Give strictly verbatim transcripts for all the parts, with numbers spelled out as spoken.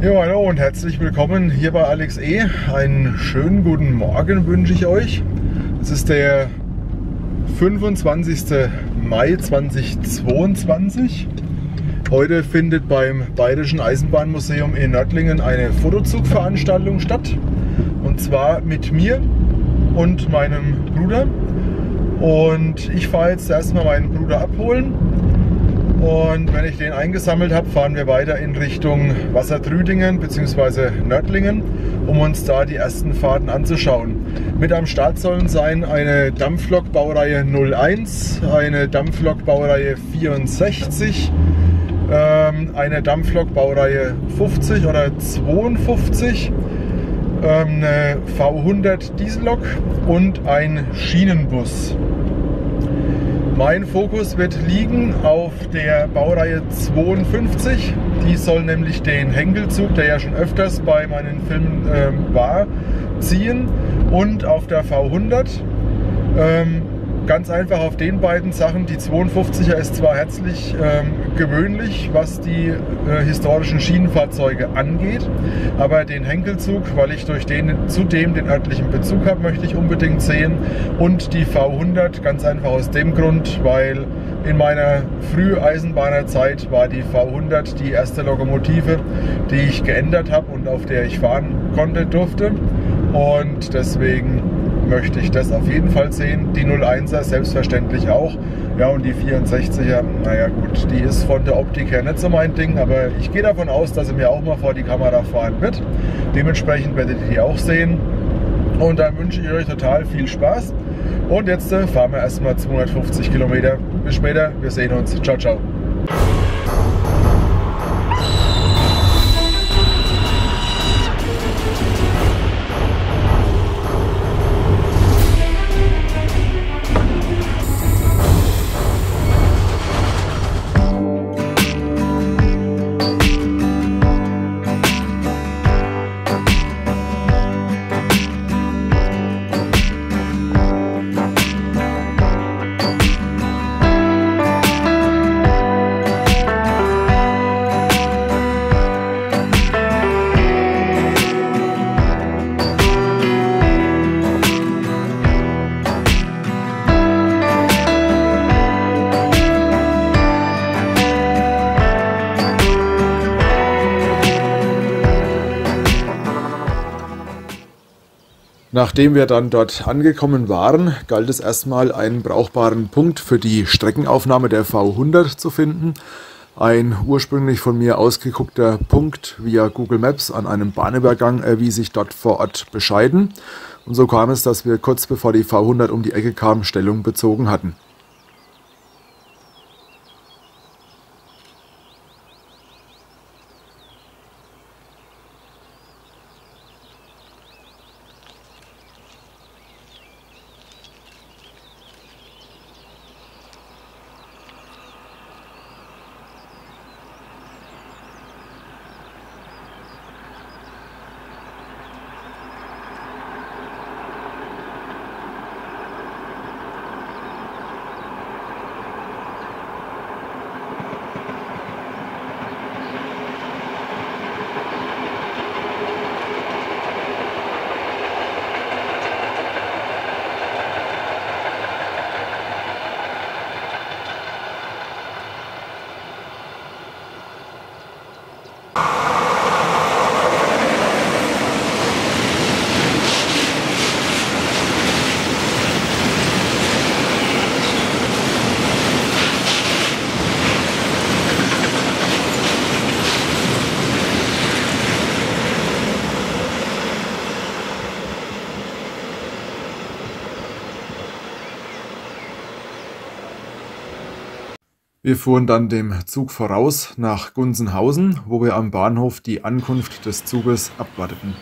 Ja, hallo und herzlich willkommen hier bei Alex E. Einen schönen guten Morgen wünsche ich euch. Es ist der fünfundzwanzigste Mai zweitausendzweiundzwanzig. Heute findet beim Bayerischen Eisenbahnmuseum in Nördlingen eine Fotozugveranstaltung statt. Und zwar mit mir und meinem Bruder. Und ich fahre jetzt erstmal meinen Bruder abholen. Und wenn ich den eingesammelt habe, fahren wir weiter in Richtung Wassertrüdingen bzw. Nördlingen, um uns da die ersten Fahrten anzuschauen. Mit am Start sollen sein eine Dampflok Baureihe null eins, eine Dampflok Baureihe vierundsechzig, eine Dampflok Baureihe fünfzig oder zweiundfünfzig, eine V hundert Diesellok und ein Schienenbus. Mein Fokus wird liegen auf der Baureihe zweiundfünfzig, die soll nämlich den Henkelzug, der ja schon öfters bei meinen Filmen ähm, war, ziehen, und auf der V hundert. Ähm, ganz einfach auf den beiden Sachen, die zweiundfünfziger ist zwar herzlich ähm, gewöhnlich, was die äh, historischen Schienenfahrzeuge angeht, aber den Henkelzug, weil ich durch den zudem den örtlichen Bezug habe, möchte ich unbedingt sehen, und die V hundert ganz einfach aus dem Grund, weil in meiner Früh-Eisenbahnerzeit war die V hundert die erste Lokomotive, die ich geändert habe und auf der ich fahren konnte, durfte, und deswegen möchte ich das auf jeden Fall sehen. Die null eins er selbstverständlich auch. Ja, und die vierundsechziger, naja gut, die ist von der Optik her nicht so mein Ding, aber ich gehe davon aus, dass sie mir auch mal vor die Kamera fahren wird. Dementsprechend werdet ihr die auch sehen. Und dann wünsche ich euch total viel Spaß. Und jetzt äh, fahren wir erstmal zweihundertfünfzig Kilometer. Bis später, wir sehen uns. Ciao, ciao. Nachdem wir dann dort angekommen waren, galt es erstmal, einen brauchbaren Punkt für die Streckenaufnahme der V hundert zu finden. Ein ursprünglich von mir ausgeguckter Punkt via Google Maps an einem Bahnübergang erwies sich dort vor Ort bescheiden. Und so kam es, dass wir kurz bevor die V hundert um die Ecke kam, Stellung bezogen hatten. Wir fuhren dann dem Zug voraus nach Gunzenhausen, wo wir am Bahnhof die Ankunft des Zuges abwarteten.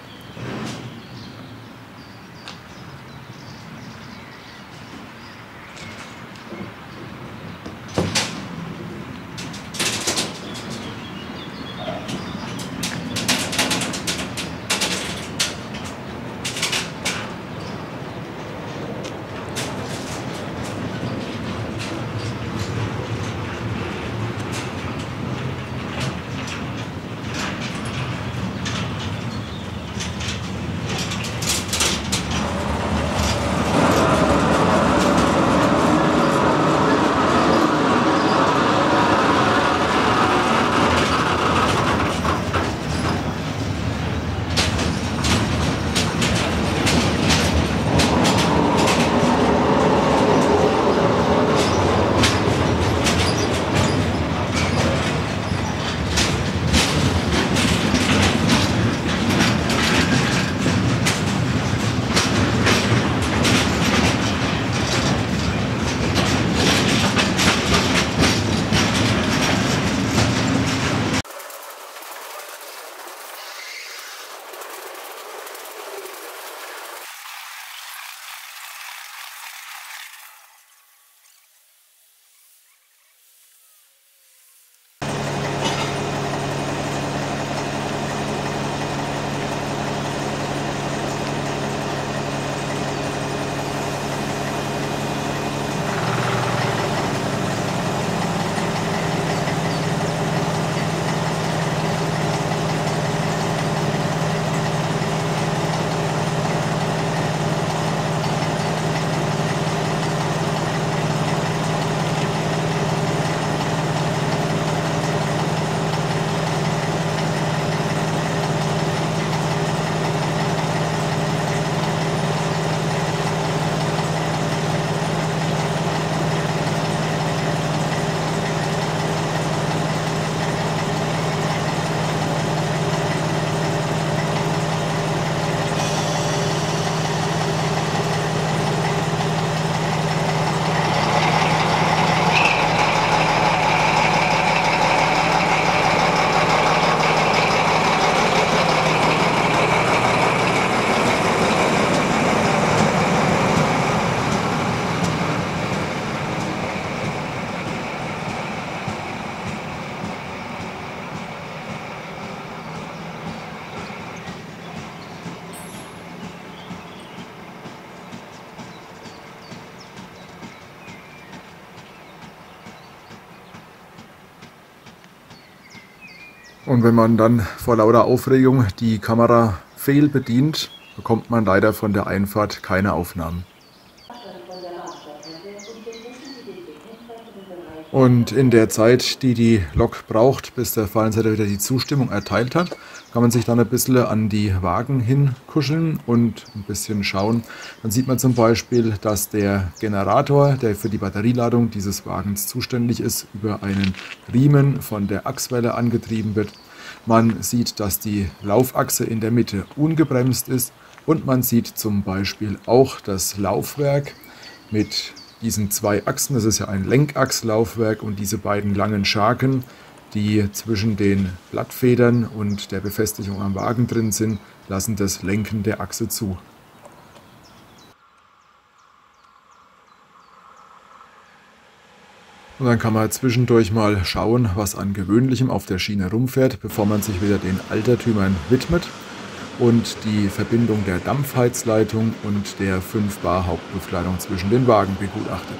Und wenn man dann vor lauter Aufregung die Kamera fehlbedient, bekommt man leider von der Einfahrt keine Aufnahmen. Und in der Zeit, die die Lok braucht, bis der Fahrdienstleiter wieder die Zustimmung erteilt hat, kann man sich dann ein bisschen an die Wagen hinkuscheln und ein bisschen schauen. Dann sieht man zum Beispiel, dass der Generator, der für die Batterieladung dieses Wagens zuständig ist, über einen Riemen von der Achswelle angetrieben wird. Man sieht, dass die Laufachse in der Mitte ungebremst ist und man sieht zum Beispiel auch das Laufwerk mit diesen zwei Achsen, das ist ja ein Lenkachslaufwerk, und diese beiden langen Scharken, die zwischen den Blattfedern und der Befestigung am Wagen drin sind, lassen das Lenken der Achse zu. Und dann kann man zwischendurch mal schauen, was an Gewöhnlichem auf der Schiene rumfährt, bevor man sich wieder den Altertümern widmet und die Verbindung der Dampfheizleitung und der fünf Bar Hauptluftleitung zwischen den Wagen begutachtet.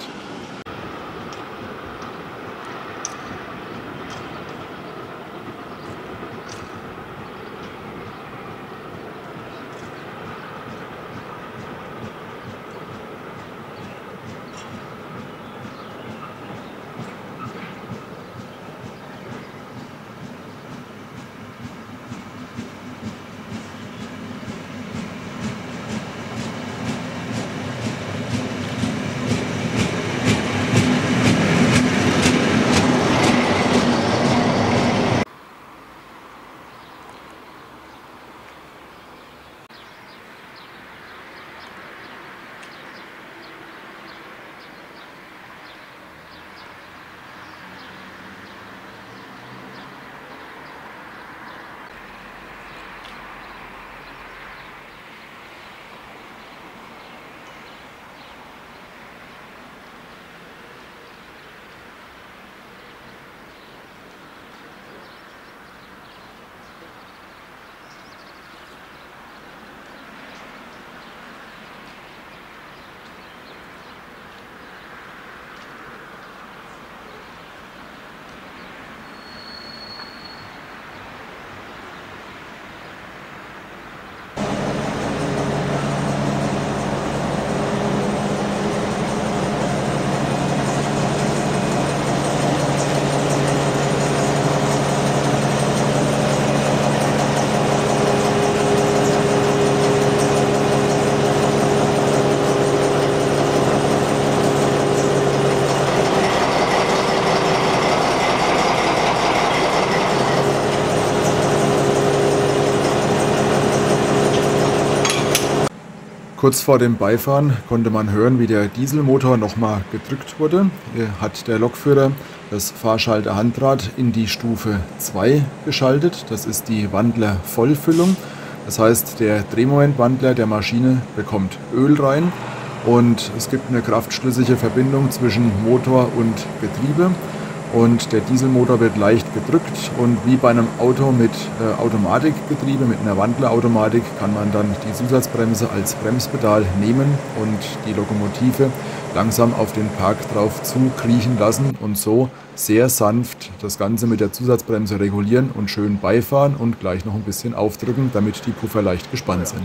Kurz vor dem Beifahren konnte man hören, wie der Dieselmotor nochmal gedrückt wurde. Hier hat der Lokführer das Fahrschalterhandrad in die Stufe zwei geschaltet. Das ist die Wandlervollfüllung. Das heißt, der Drehmomentwandler der Maschine bekommt Öl rein und es gibt eine kraftschlüssige Verbindung zwischen Motor und Getriebe. Und der Dieselmotor wird leicht gedrückt und wie bei einem Auto mit äh, Automatikgetriebe, mit einer Wandlerautomatik, kann man dann die Zusatzbremse als Bremspedal nehmen und die Lokomotive langsam auf den Park drauf zukriechen lassen und so sehr sanft das Ganze mit der Zusatzbremse regulieren und schön beifahren und gleich noch ein bisschen aufdrücken, damit die Puffer leicht gespannt sind.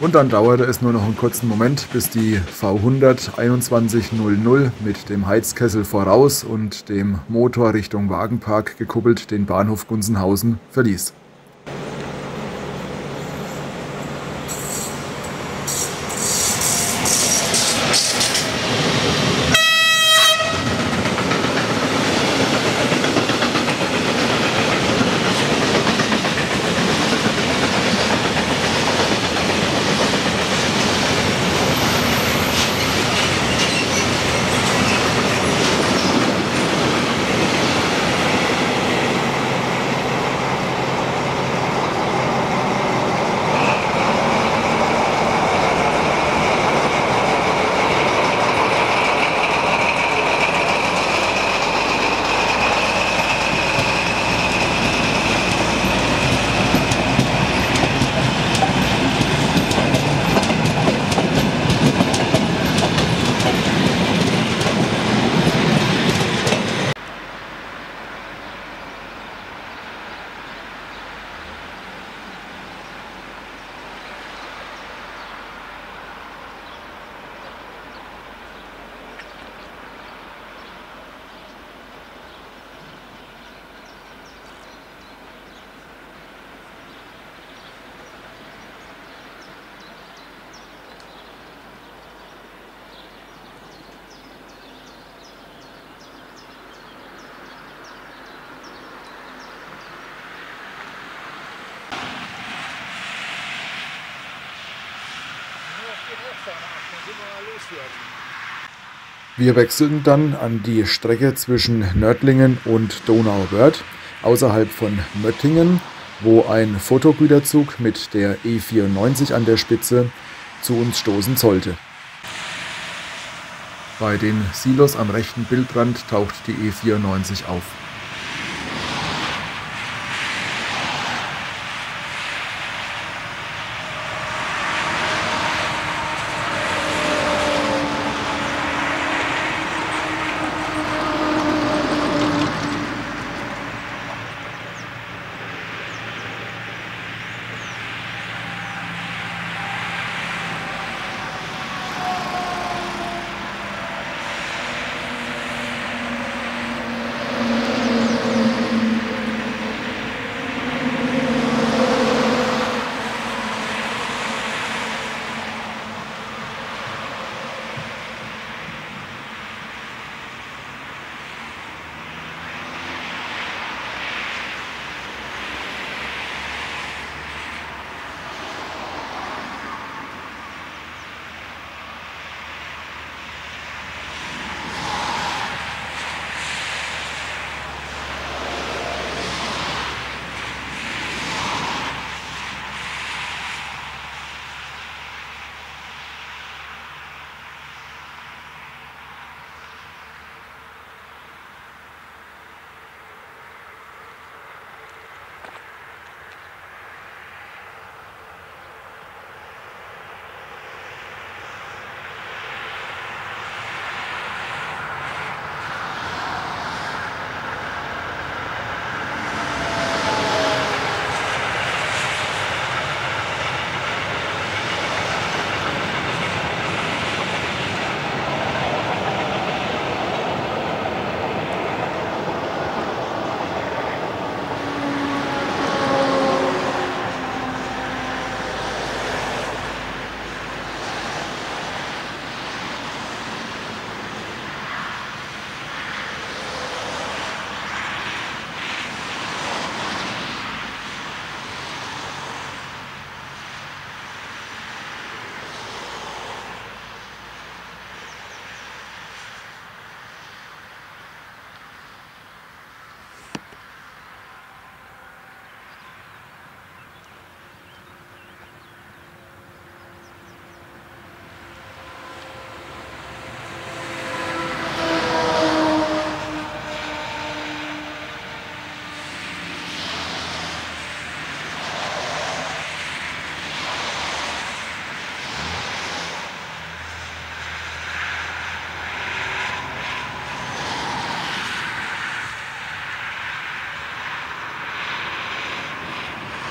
Und dann dauerte es nur noch einen kurzen Moment, bis die V hundert einundzwanzig null null mit dem Heizkessel voraus und dem Motor Richtung Wagenpark gekuppelt den Bahnhof Gunzenhausen verließ. Wir wechselten dann an die Strecke zwischen Nördlingen und Donauwörth außerhalb von Möttingen, wo ein Fotogüterzug mit der E vierundneunzig an der Spitze zu uns stoßen sollte. Bei den Silos am rechten Bildrand taucht die E vierundneunzig auf.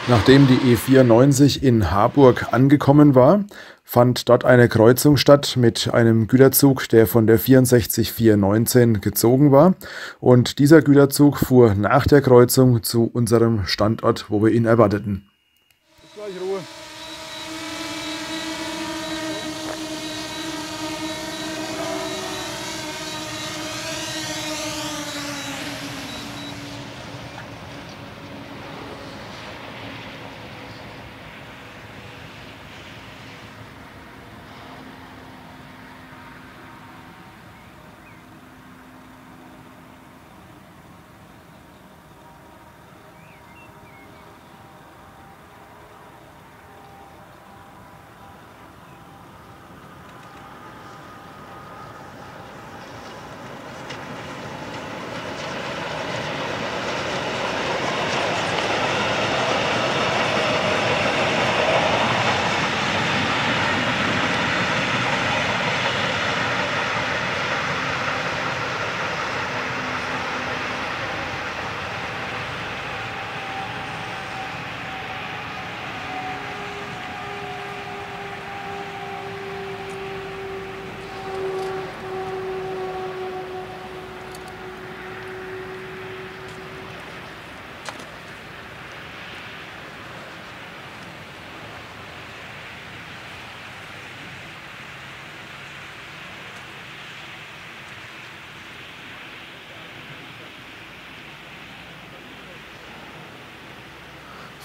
Nachdem die E vierundneunzig in Harburg angekommen war, fand dort eine Kreuzung statt mit einem Güterzug, der von der vierundsechzig vierhundertneunzehn gezogen war. Und dieser Güterzug fuhr nach der Kreuzung zu unserem Standort, wo wir ihn erwarteten. Bis gleich, Ruhe.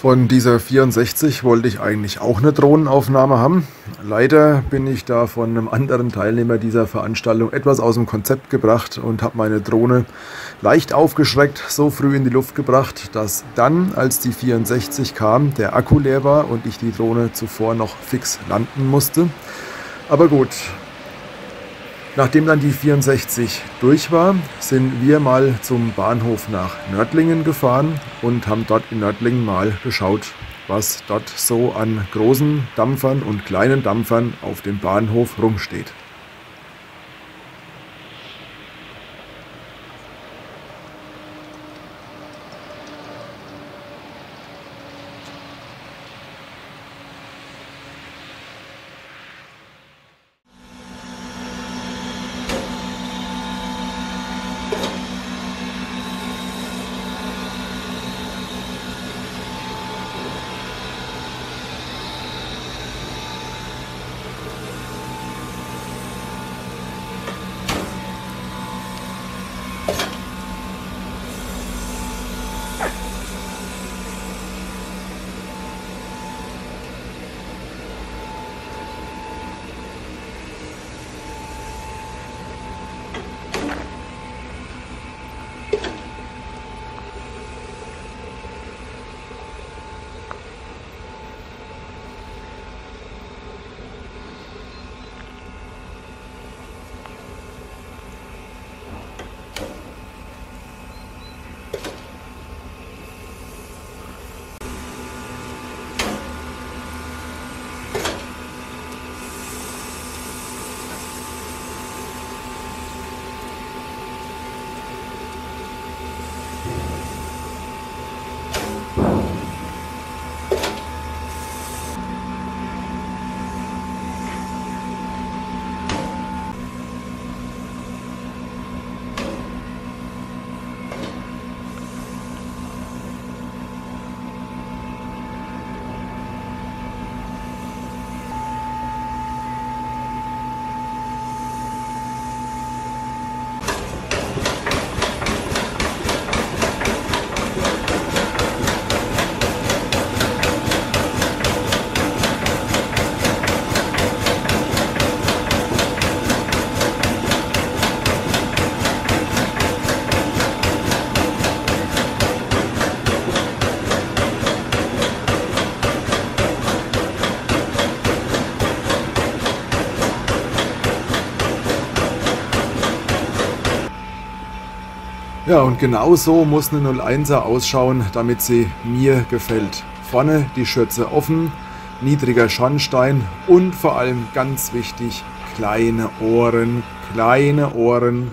Von dieser vierundsechzig wollte ich eigentlich auch eine Drohnenaufnahme haben. Leider bin ich da von einem anderen Teilnehmer dieser Veranstaltung etwas aus dem Konzept gebracht und habe meine Drohne leicht aufgeschreckt, so früh in die Luft gebracht, dass dann, als die vierundsechzig kam, der Akku leer war und ich die Drohne zuvor noch fix landen musste. Aber gut, nachdem dann die vierundsechzig durch war, sind wir mal zum Bahnhof nach Nördlingen gefahren und haben dort in Nördlingen mal geschaut, was dort so an großen Dampfern und kleinen Dampfern auf dem Bahnhof rumsteht. Ja, und genau so muss eine null einser ausschauen, damit sie mir gefällt. Vorne die Schürze offen, niedriger Schornstein und vor allem ganz wichtig, kleine Ohren, kleine Ohren.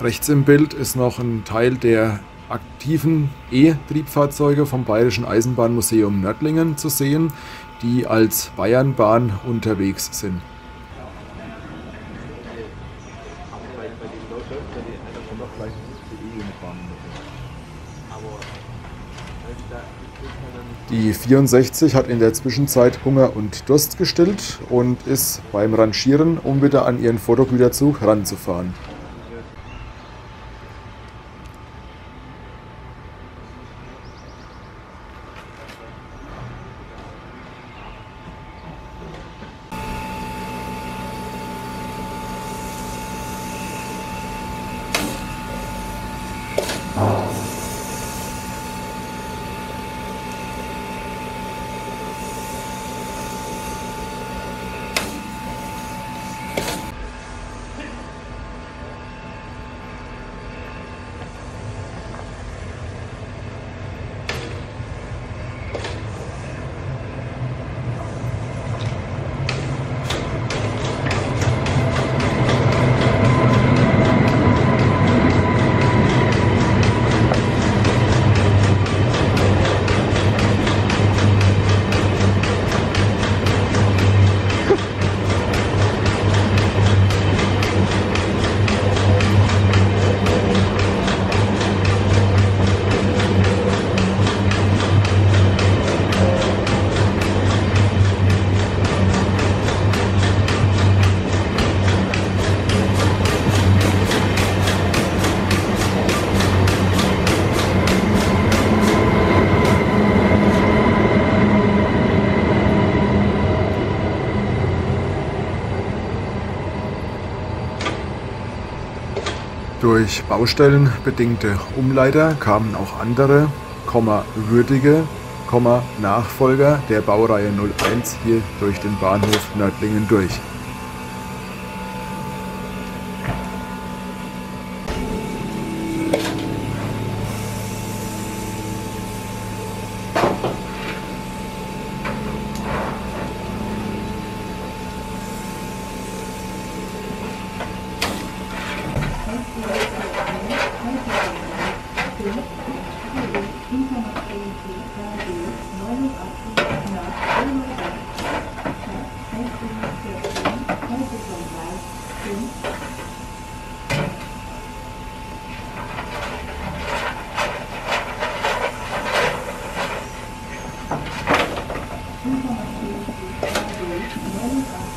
Rechts im Bild ist noch ein Teil der aktiven E-Triebfahrzeuge vom Bayerischen Eisenbahnmuseum Nördlingen zu sehen, die als Bayernbahn unterwegs sind. Die vierundsechzig hat in der Zwischenzeit Hunger und Durst gestillt und ist beim Rangieren, um wieder an ihren Fotogüterzug ranzufahren. Durch baustellenbedingte Umleiter kamen auch andere, würdige, Nachfolger der Baureihe null eins hier durch den Bahnhof Nördlingen durch.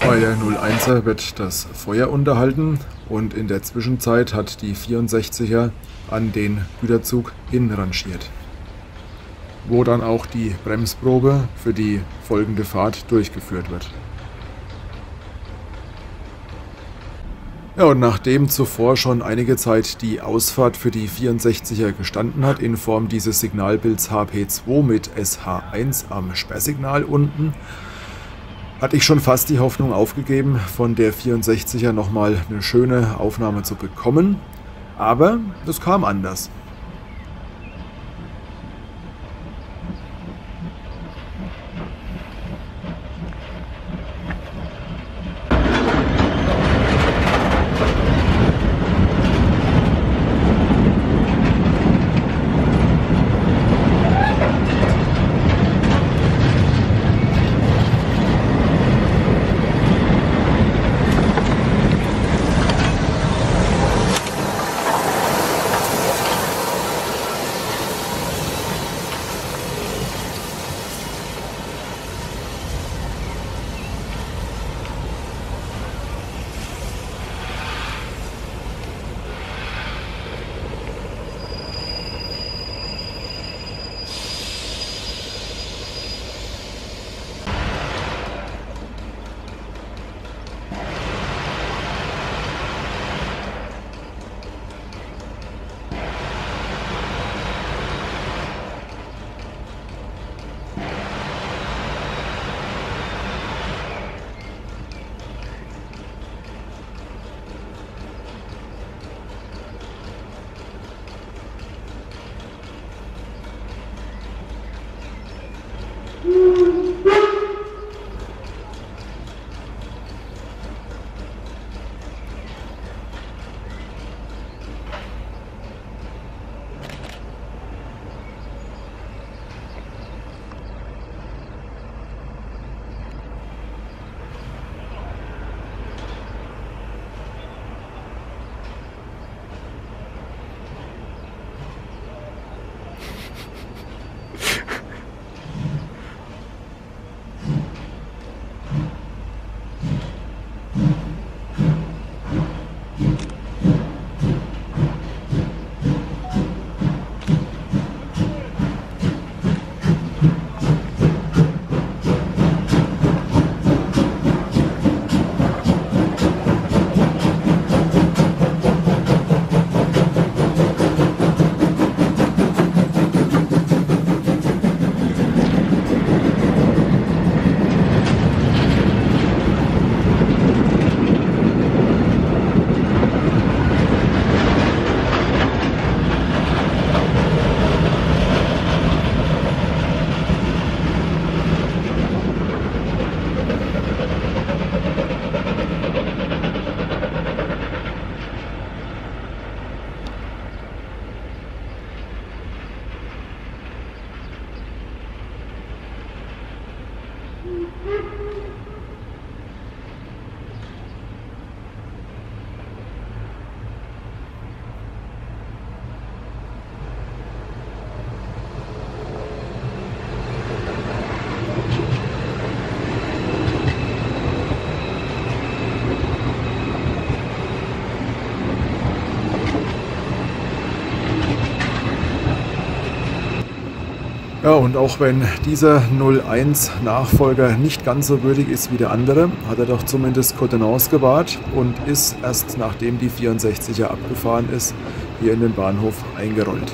Bei der null eins wird das Feuer unterhalten und in der Zwischenzeit hat die vierundsechziger an den Güterzug hinrangiert, wo dann auch die Bremsprobe für die folgende Fahrt durchgeführt wird. Ja, und nachdem zuvor schon einige Zeit die Ausfahrt für die vierundsechziger gestanden hat, in Form dieses Signalbilds H P zwei mit S H eins am Sperrsignal unten, hatte ich schon fast die Hoffnung aufgegeben, von der vierundsechziger nochmal eine schöne Aufnahme zu bekommen, aber das kam anders. Ja, und auch wenn dieser null eins-Nachfolger nicht ganz so würdig ist wie der andere, hat er doch zumindest Contenance gewahrt und ist erst nachdem die vierundsechziger abgefahren ist, hier in den Bahnhof eingerollt.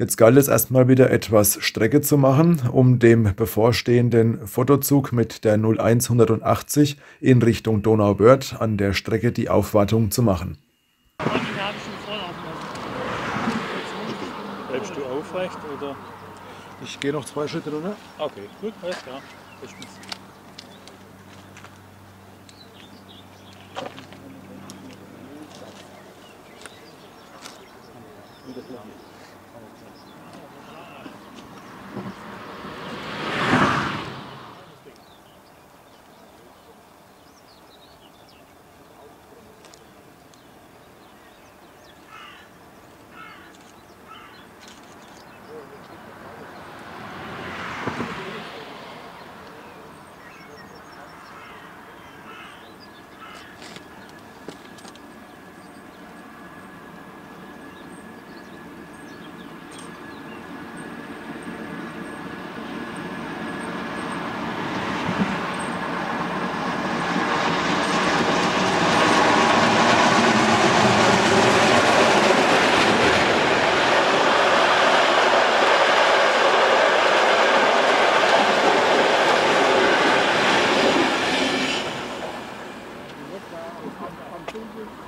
Jetzt galt es erstmal wieder etwas Strecke zu machen, um dem bevorstehenden Fotozug mit der null eins hundertachtzig in Richtung Donauwörth an der Strecke die Aufwartung zu machen. Bleibst du aufrecht oder? Ich gehe noch zwei Schritte runter. Okay, gut, alles klar.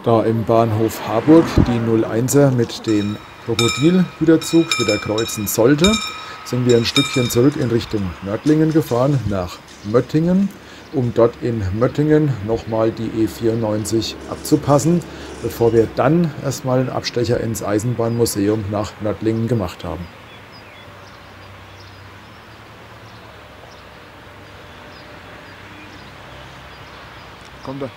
Da im Bahnhof Harburg die null eins er mit dem Krokodil-Güterzug wieder kreuzen sollte, sind wir ein Stückchen zurück in Richtung Nördlingen gefahren, nach Möttingen, um dort in Möttingen nochmal die E vierundneunzig abzupassen, bevor wir dann erstmal einen Abstecher ins Eisenbahnmuseum nach Nördlingen gemacht haben. Kommt da.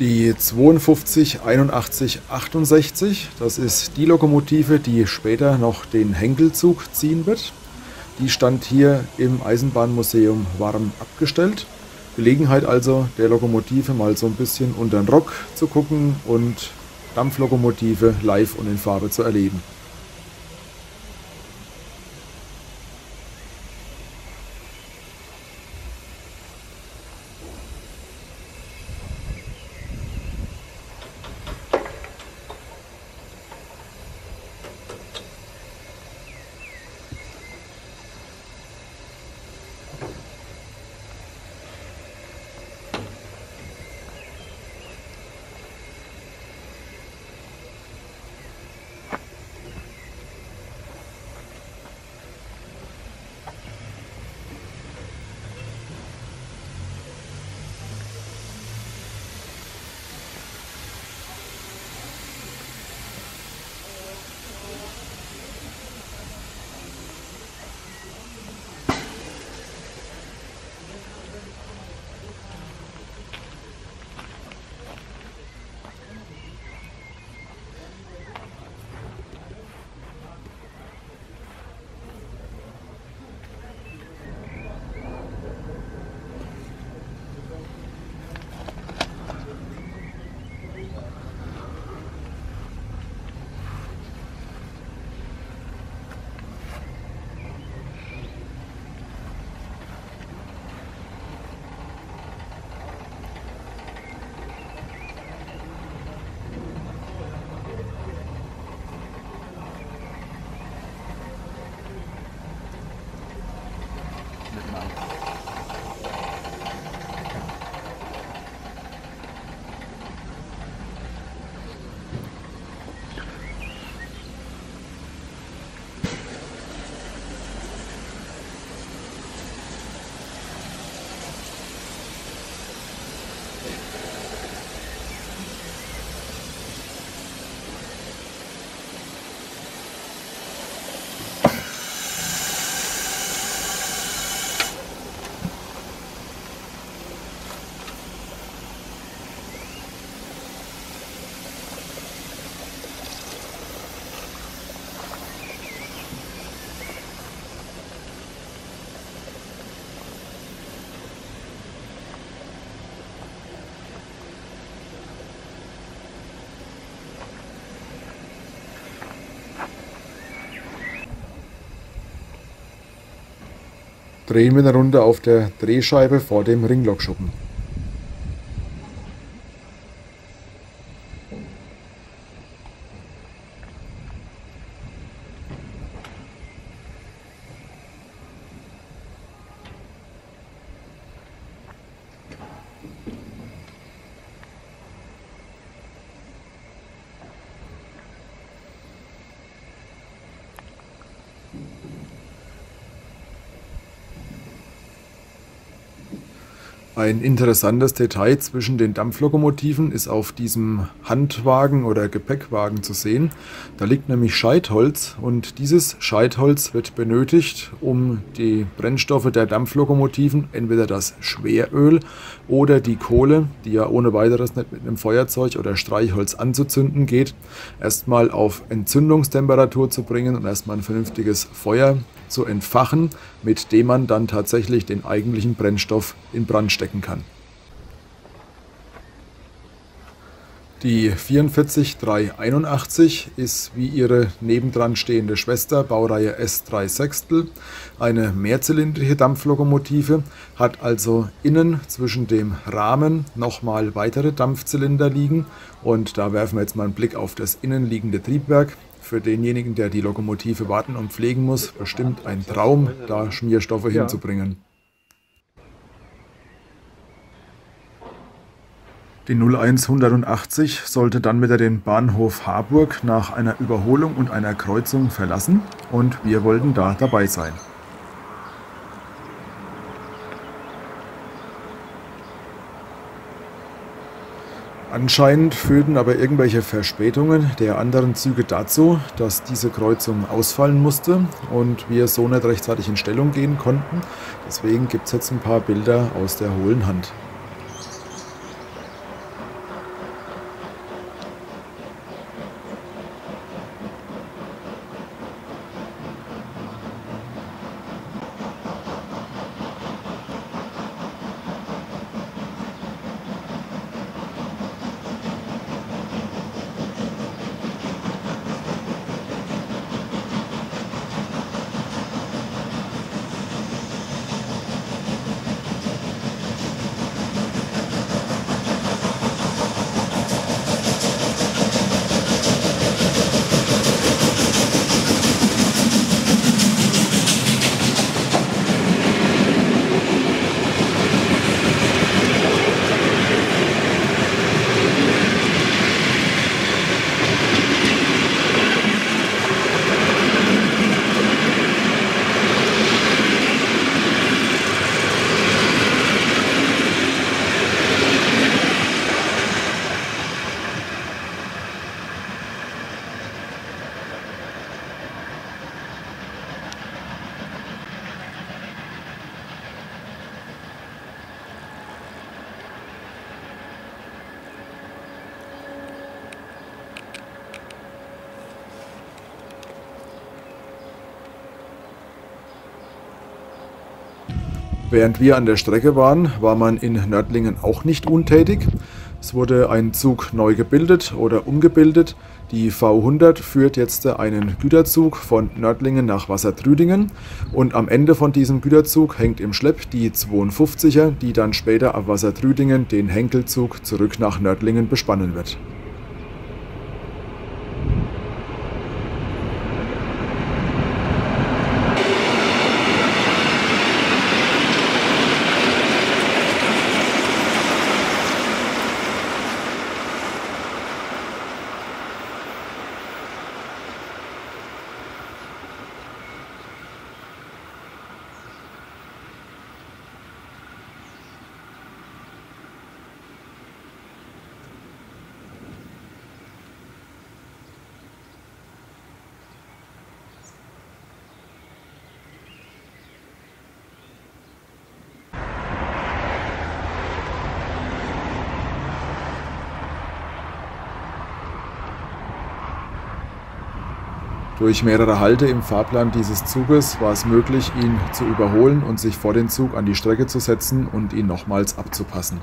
die zweiundfünfzig einundachtzig achtundsechzig. Das ist die Lokomotive, die später noch den Henkelzug ziehen wird. Die stand hier im Eisenbahnmuseum warm abgestellt. Gelegenheit also der Lokomotive mal so ein bisschen unter den Rock zu gucken und Dampflokomotive live und in Farbe zu erleben. Drehen wir eine Runde auf der Drehscheibe vor dem Ringlokschuppen. Ein interessantes Detail zwischen den Dampflokomotiven ist auf diesem Handwagen oder Gepäckwagen zu sehen. Da liegt nämlich Scheitholz und dieses Scheitholz wird benötigt, um die Brennstoffe der Dampflokomotiven, entweder das Schweröl oder die Kohle, die ja ohne weiteres nicht mit einem Feuerzeug oder Streichholz anzuzünden geht, erstmal auf Entzündungstemperatur zu bringen und erstmal ein vernünftiges Feuer zu entfachen, mit dem man dann tatsächlich den eigentlichen Brennstoff in Brand stecken kann. Die vierundvierzig dreihunderteinundachtzig ist wie ihre nebendran stehende Schwester Baureihe S drei Sechstel eine mehrzylindrische Dampflokomotive, hat also innen zwischen dem Rahmen nochmal weitere Dampfzylinder liegen und da werfen wir jetzt mal einen Blick auf das innenliegende Triebwerk. Für denjenigen, der die Lokomotive warten und pflegen muss, bestimmt ein Traum, da Schmierstoffe ja. hinzubringen. Die null eins hundertachtzig sollte dann wieder den Bahnhof Harburg nach einer Überholung und einer Kreuzung verlassen und wir wollten da dabei sein. Anscheinend führten aber irgendwelche Verspätungen der anderen Züge dazu, dass diese Kreuzung ausfallen musste und wir so nicht rechtzeitig in Stellung gehen konnten. Deswegen gibt es jetzt ein paar Bilder aus der hohlen Hand. Während wir an der Strecke waren, war man in Nördlingen auch nicht untätig. Es wurde ein Zug neu gebildet oder umgebildet. Die V hundert führt jetzt einen Güterzug von Nördlingen nach Wassertrüdingen und am Ende von diesem Güterzug hängt im Schlepp die zweiundfünfziger, die dann später ab Wassertrüdingen den Henkelzug zurück nach Nördlingen bespannen wird. Durch mehrere Halte im Fahrplan dieses Zuges war es möglich, ihn zu überholen und sich vor den Zug an die Strecke zu setzen und ihn nochmals abzupassen.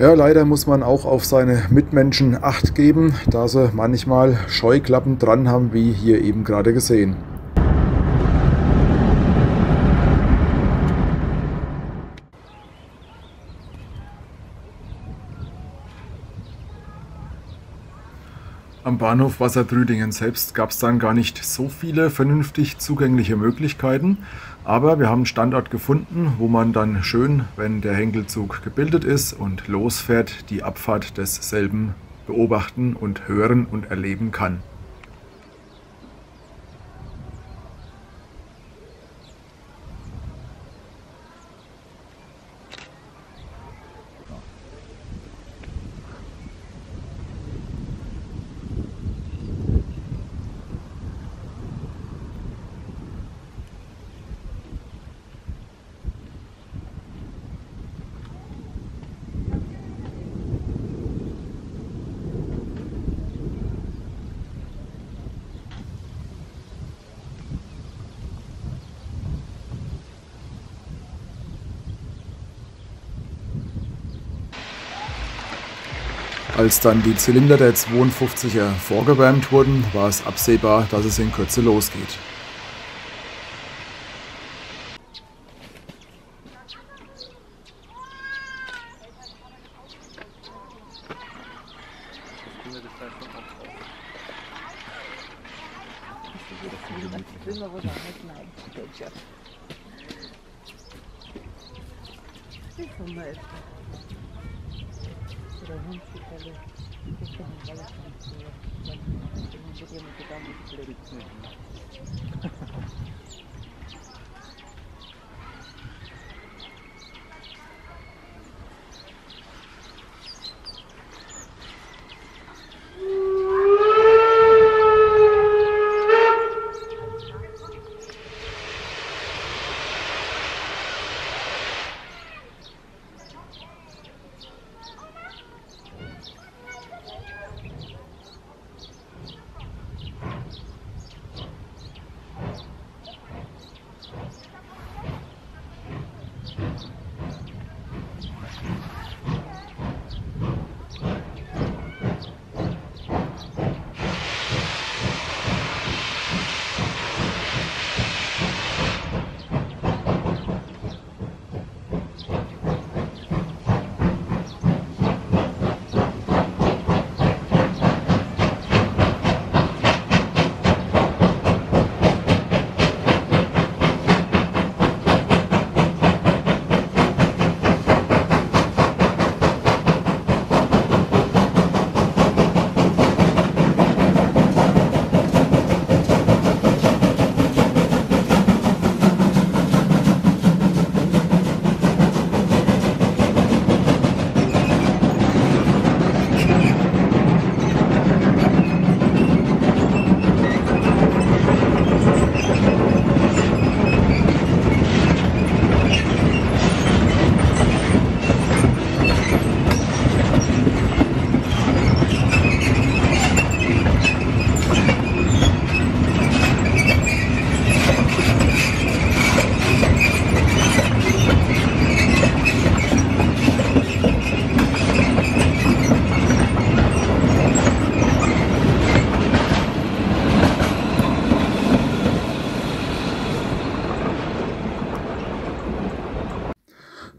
Ja, leider muss man auch auf seine Mitmenschen Acht geben, da sie manchmal Scheuklappen dran haben, wie hier eben gerade gesehen. Am Bahnhof Wassertrüdingen selbst gab es dann gar nicht so viele vernünftig zugängliche Möglichkeiten, aber wir haben einen Standort gefunden, wo man dann schön, wenn der Henkelzug gebildet ist und losfährt, die Abfahrt desselben beobachten und hören und erleben kann. Als dann die Zylinder der zweiundfünfziger vorgewärmt wurden, war es absehbar, dass es in Kürze losgeht.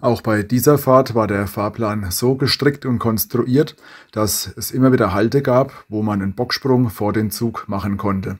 Auch bei dieser Fahrt war der Fahrplan so gestrickt und konstruiert, dass es immer wieder Halte gab, wo man einen Bocksprung vor den Zug machen konnte.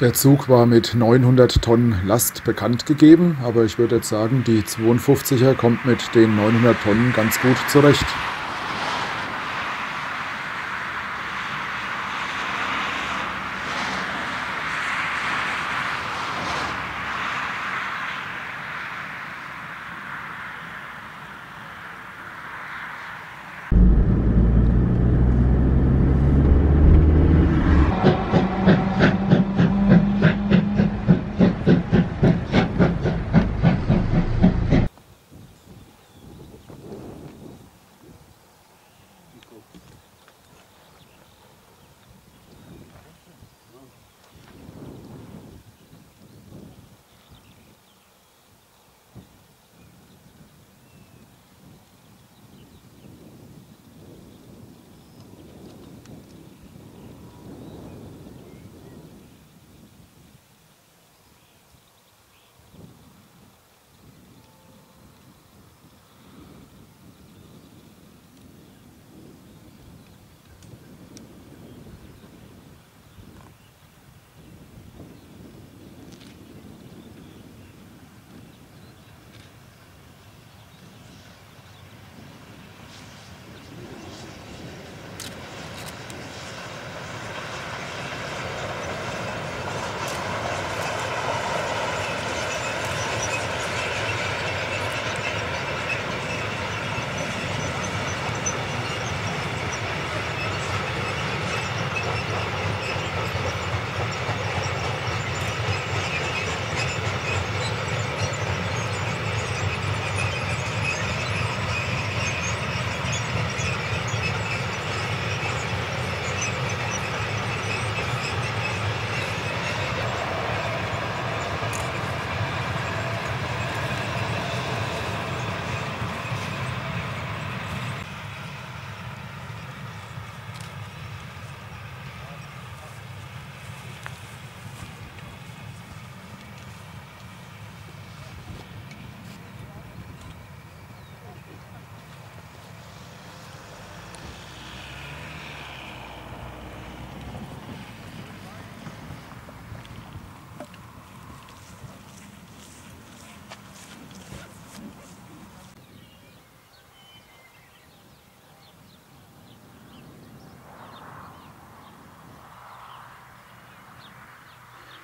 Der Zug war mit neunhundert Tonnen Last bekannt gegeben, aber ich würde jetzt sagen, die zweiundfünfziger kommt mit den neunhundert Tonnen ganz gut zurecht.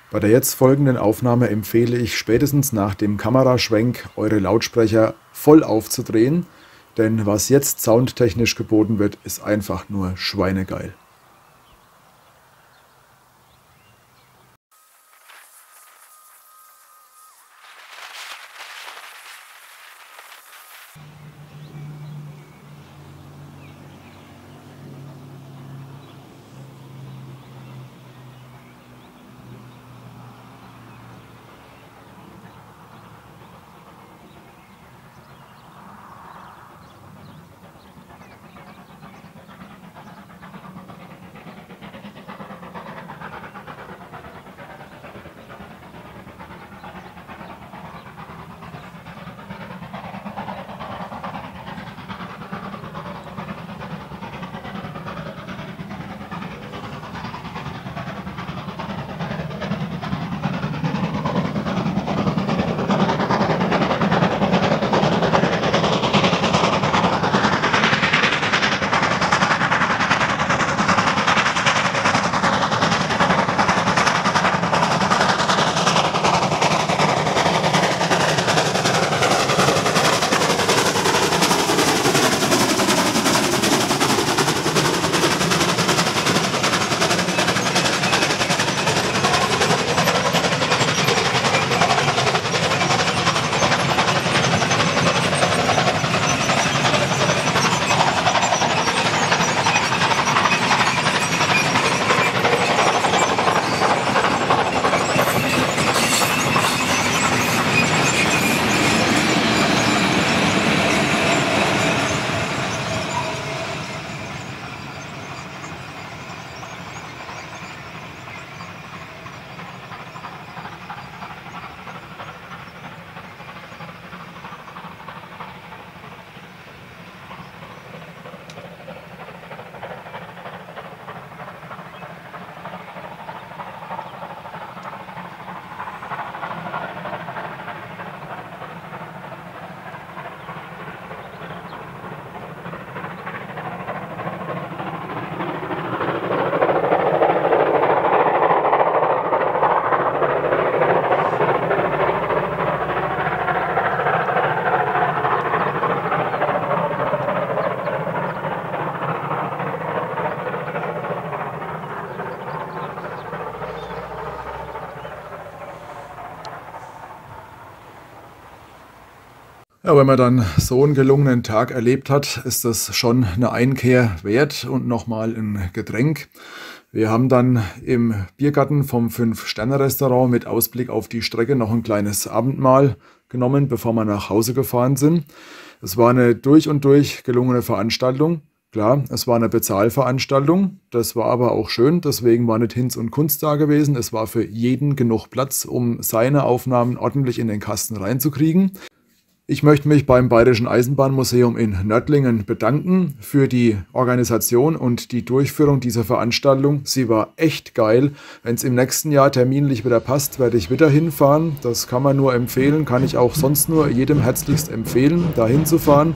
Bei der jetzt folgenden Aufnahme empfehle ich spätestens nach dem Kameraschwenk, eure Lautsprecher voll aufzudrehen, denn was jetzt soundtechnisch geboten wird, ist einfach nur schweinegeil. Ja, wenn man dann so einen gelungenen Tag erlebt hat, ist das schon eine Einkehr wert und nochmal ein Getränk. Wir haben dann im Biergarten vom Fünf-Sterne-Restaurant mit Ausblick auf die Strecke noch ein kleines Abendmahl genommen, bevor wir nach Hause gefahren sind. Es war eine durch und durch gelungene Veranstaltung. Klar, es war eine Bezahlveranstaltung, das war aber auch schön, deswegen war nicht Hinz und Kunz da gewesen. Es war für jeden genug Platz, um seine Aufnahmen ordentlich in den Kasten reinzukriegen. Ich möchte mich beim Bayerischen Eisenbahnmuseum in Nördlingen bedanken für die Organisation und die Durchführung dieser Veranstaltung. Sie war echt geil. Wenn es im nächsten Jahr terminlich wieder passt, werde ich wieder hinfahren. Das kann man nur empfehlen, kann ich auch sonst nur jedem herzlichst empfehlen, da hinzufahren.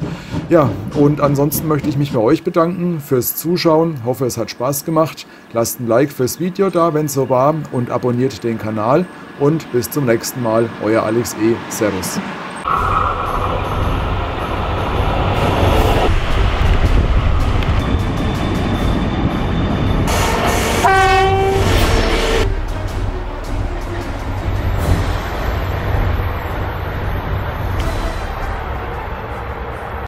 Ja, und ansonsten möchte ich mich bei euch bedanken fürs Zuschauen. Hoffe, es hat Spaß gemacht. Lasst ein Like fürs Video da, wenn es so war, und abonniert den Kanal. Und bis zum nächsten Mal, euer Alex E. Servus.